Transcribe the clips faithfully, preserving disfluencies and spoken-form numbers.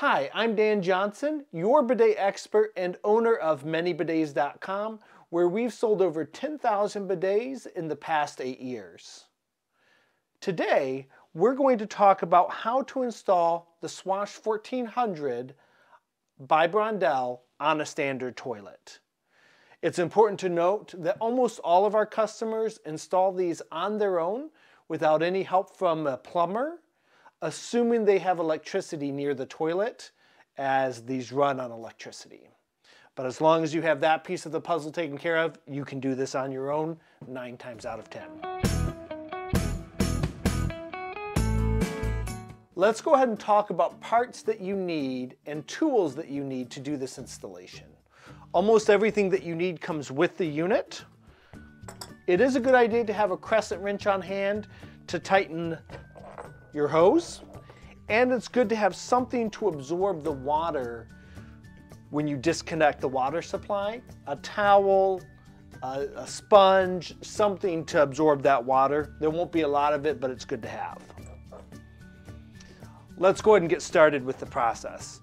Hi, I'm Dan Johnson, your bidet expert and owner of Many Bidets dot com, where we've sold over ten thousand bidets in the past eight years. Today, we're going to talk about how to install the Swash fourteen hundred by Brondell on a standard toilet. It's important to note that almost all of our customers install these on their own without any help from a plumber, assuming they have electricity near the toilet, as these run on electricity. But as long as you have that piece of the puzzle taken care of, you can do this on your own nine times out of ten. Let's go ahead and talk about parts that you need and tools that you need to do this installation. Almost everything that you need comes with the unit. It is a good idea to have a crescent wrench on hand to tighten your hose, and it's good to have something to absorb the water when you disconnect the water supply. A towel, a, a sponge, something to absorb that water. There won't be a lot of it, but it's good to have. Let's go ahead and get started with the process.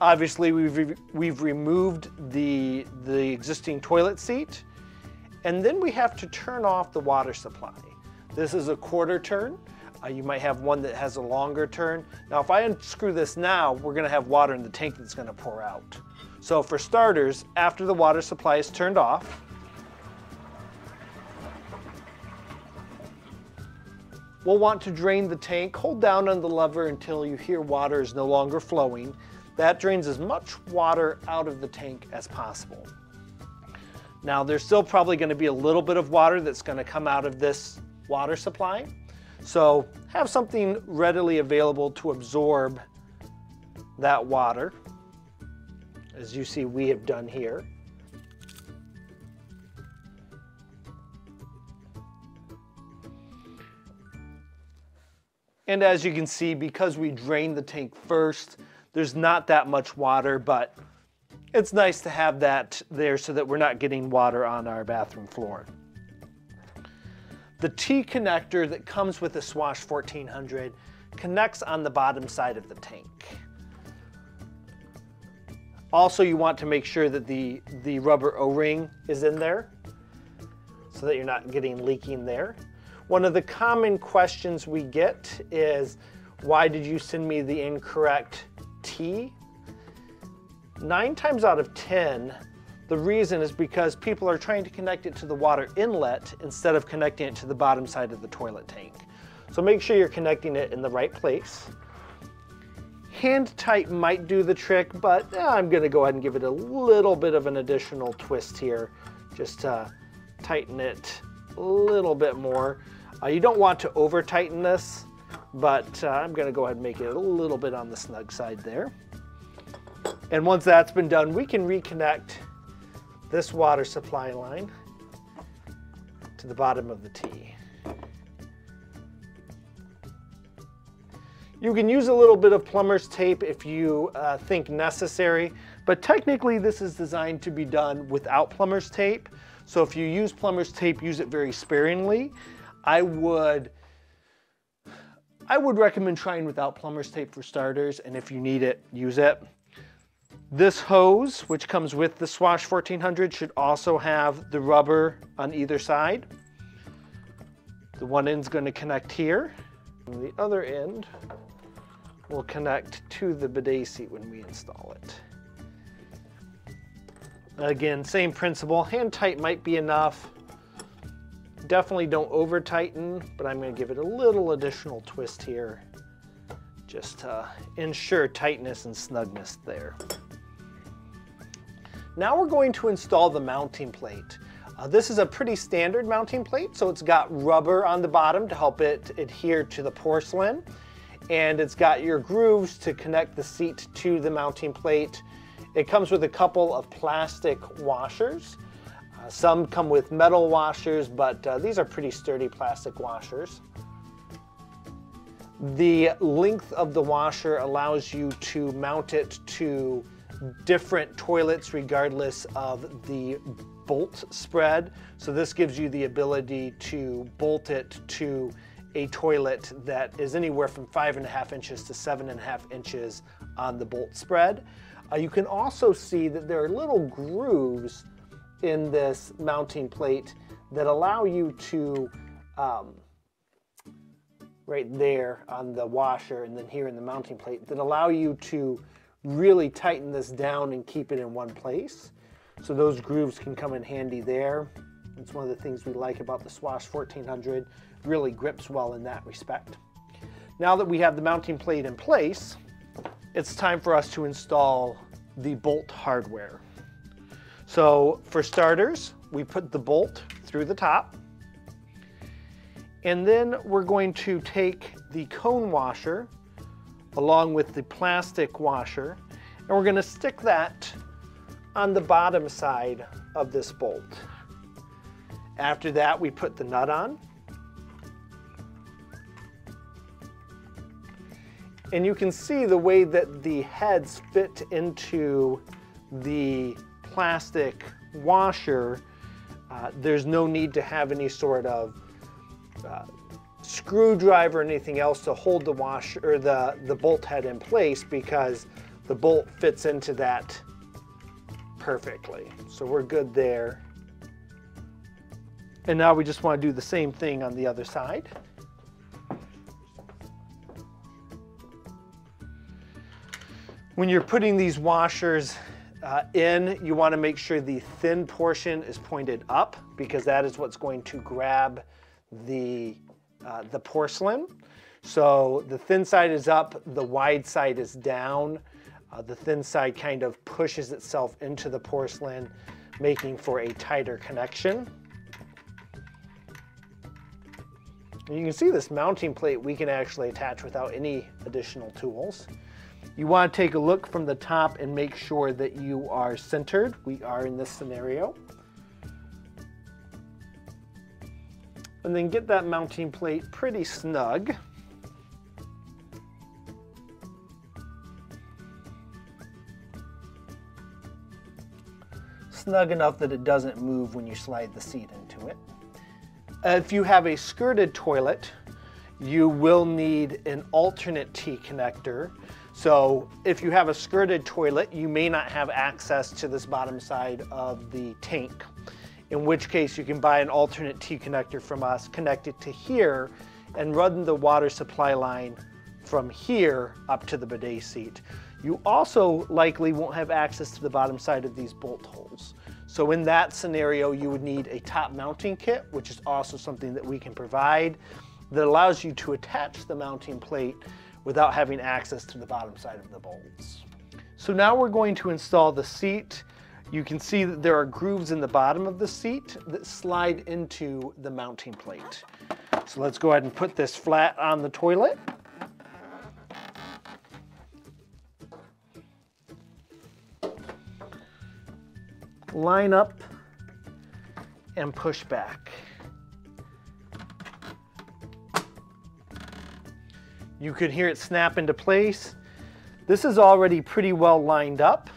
Obviously, we've, re we've removed the, the existing toilet seat, and then we have to turn off the water supply. This is a quarter turn. Uh, you might have one that has a longer turn. Now, if I unscrew this now, we're gonna have water in the tank that's gonna pour out. So for starters, after the water supply is turned off, we'll want to drain the tank. Hold down on the lever until you hear water is no longer flowing. That drains as much water out of the tank as possible. Now, there's still probably gonna be a little bit of water that's gonna come out of this water supply. So have something readily available to absorb that water, as you see we have done here. And as you can see, because we drained the tank first, there's not that much water, but it's nice to have that there so that we're not getting water on our bathroom floor. The T-connector that comes with the Swash fourteen hundred connects on the bottom side of the tank. Also, you want to make sure that the, the rubber O-ring is in there so that you're not getting leaking there. One of the common questions we get is, why did you send me the incorrect T? Nine times out of ten, the reason is because people are trying to connect it to the water inlet instead of connecting it to the bottom side of the toilet tank. So make sure you're connecting it in the right place. Hand tight might do the trick, but I'm gonna go ahead and give it a little bit of an additional twist here, just to tighten it a little bit more. Uh, you don't want to over tighten this, but uh, I'm gonna go ahead and make it a little bit on the snug side there. And once that's been done, we can reconnect this water supply line to the bottom of the T. You can use a little bit of plumber's tape if you uh, think necessary, but technically this is designed to be done without plumber's tape. So if you use plumber's tape, use it very sparingly. I would, I would recommend trying without plumber's tape for starters, and if you need it, use it. This hose, which comes with the Swash fourteen hundred, should also have the rubber on either side. The one end's going to connect here, and the other end will connect to the bidet seat when we install it. Again, same principle. Hand tight might be enough. Definitely don't over tighten, but I'm going to give it a little additional twist here just to ensure tightness and snugness there. Now we're going to install the mounting plate. Uh, this is a pretty standard mounting plate, so it's got rubber on the bottom to help it adhere to the porcelain, and it's got your grooves to connect the seat to the mounting plate. It comes with a couple of plastic washers. Uh, some come with metal washers, but uh, these are pretty sturdy plastic washers. The length of the washer allows you to mount it to different toilets regardless of the bolt spread. So this gives you the ability to bolt it to a toilet that is anywhere from five and a half inches to seven and a half inches on the bolt spread. Uh, you can also see that there are little grooves in this mounting plate that allow you to, um, right there on the washer and then here in the mounting plate, that allow you to really tighten this down and keep it in one place. So those grooves can come in handy there. It's one of the things we like about the Swash fourteen hundred, really grips well in that respect. Now that we have the mounting plate in place, it's time for us to install the bolt hardware. So for starters, we put the bolt through the top, and then we're going to take the cone washer along with the plastic washer, and we're going to stick that on the bottom side of this bolt. After that, we put the nut on. And you can see the way that the heads fit into the plastic washer. Uh, there's no need to have any sort of uh, screwdriver or anything else to hold the washer or the, the bolt head in place, because the bolt fits into that perfectly. So we're good there. And now we just want to do the same thing on the other side. When you're putting these washers uh, in, you want to make sure the thin portion is pointed up, because that is what's going to grab the, uh, the porcelain. So the thin side is up, the wide side is down. Uh, the thin side kind of pushes itself into the porcelain, making for a tighter connection. You can see this mounting plate we can actually attach without any additional tools. You want to take a look from the top and make sure that you are centered. We are in this scenario. And then get that mounting plate pretty snug. Snug enough that it doesn't move when you slide the seat into it. If you have a skirted toilet, you will need an alternate T connector. So if you have a skirted toilet, you may not have access to this bottom side of the tank, in which case you can buy an alternate T connector from us, connect it to here, and run the water supply line from here up to the bidet seat. You also likely won't have access to the bottom side of these bolt holes. So in that scenario, you would need a top mounting kit, which is also something that we can provide, that allows you to attach the mounting plate without having access to the bottom side of the bolts. So now we're going to install the seat. You can see that there are grooves in the bottom of the seat that slide into the mounting plate. So let's go ahead and put this flat on the toilet. Line up and push back. You could hear it snap into place. This is already pretty well lined up.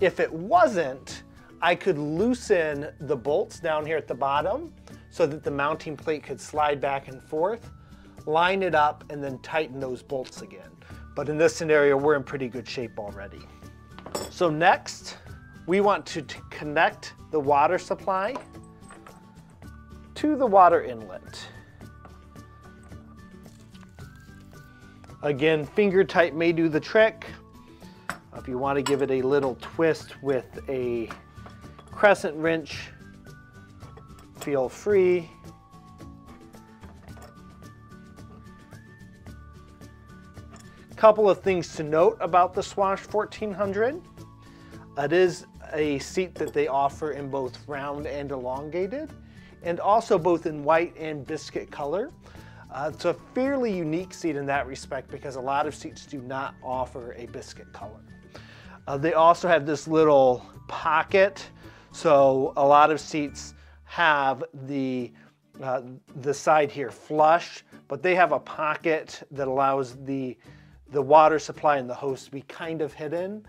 If it wasn't, I could loosen the bolts down here at the bottom so that the mounting plate could slide back and forth, line it up, and then tighten those bolts again. But in this scenario, we're in pretty good shape already. So next, we want to connect the water supply to the water inlet. Again, finger tight may do the trick. If you want to give it a little twist with a crescent wrench, feel free. Couple of things to note about the Swash fourteen hundred. It is a seat that they offer in both round and elongated, and also both in white and biscuit color. Uh, it's a fairly unique seat in that respect, because a lot of seats do not offer a biscuit color. Uh, they also have this little pocket, so a lot of seats have the, uh, the side here flush, but they have a pocket that allows the the water supply and the hose to be kind of hidden.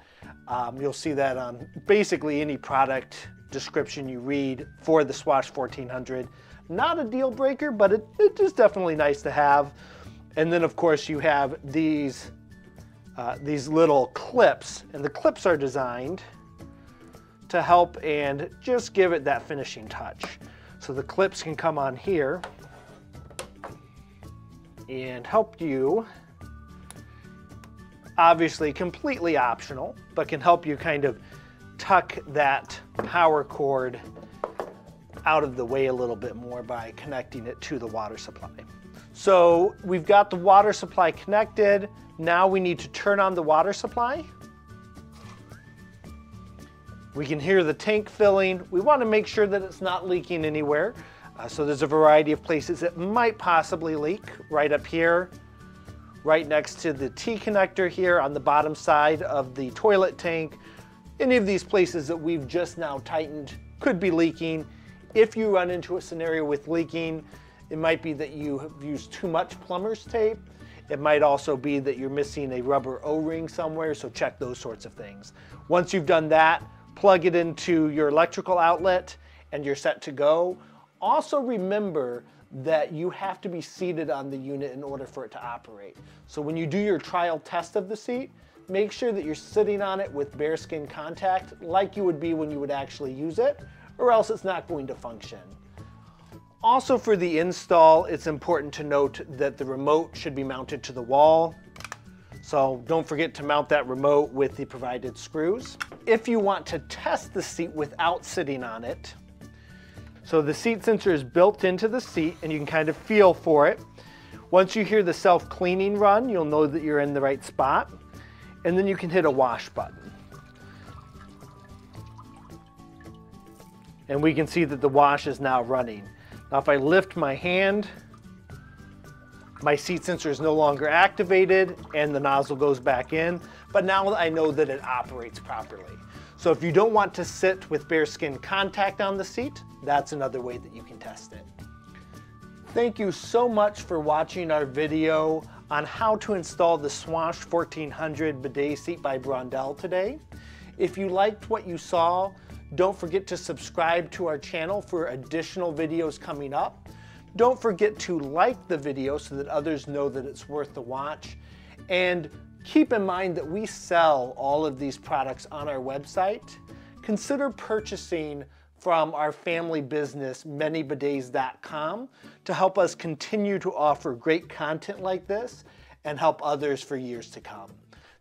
Um, you'll see that on basically any product description you read for the Swash fourteen hundred. Not a deal breaker, but it, it is definitely nice to have. And then of course you have these uh, these little clips, and the clips are designed to help and just give it that finishing touch. So the clips can come on here and help you, obviously completely optional, but can help you kind of tuck that power cord out of the way a little bit more by connecting it to the water supply. So we've got the water supply connected. Now we need to turn on the water supply. We can hear the tank filling. We want to make sure that it's not leaking anywhere. Uh, so there's a variety of places it might possibly leak. Right up here, right next to the T connector here on the bottom side of the toilet tank. Any of these places that we've just now tightened could be leaking. If you run into a scenario with leaking, it might be that you have used too much plumber's tape. It might also be that you're missing a rubber O-ring somewhere, so check those sorts of things. Once you've done that, plug it into your electrical outlet and you're set to go. Also remember that you have to be seated on the unit in order for it to operate. So when you do your trial test of the seat, make sure that you're sitting on it with bare skin contact like you would be when you would actually use it, or else it's not going to function. Also for the install, it's important to note that the remote should be mounted to the wall. So don't forget to mount that remote with the provided screws. If you want to test the seat without sitting on it, so the seat sensor is built into the seat and you can kind of feel for it. Once you hear the self-cleaning run, you'll know that you're in the right spot. And then you can hit a wash button. And we can see that the wash is now running. Now if I lift my hand, my seat sensor is no longer activated and the nozzle goes back in, but now I know that it operates properly. So if you don't want to sit with bare skin contact on the seat, that's another way that you can test it. Thank you so much for watching our video on how to install the Swash fourteen hundred bidet seat by Brondell today. If you liked what you saw, don't forget to subscribe to our channel for additional videos coming up. Don't forget to like the video so that others know that it's worth the watch. And keep in mind that we sell all of these products on our website. Consider purchasing from our family business, Many Bidets dot com, to help us continue to offer great content like this and help others for years to come.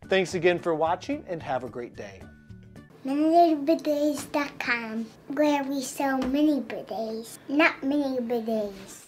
Thanks again for watching and have a great day. Many Bidets dot com, where we sell mini bidets, not mini bidets.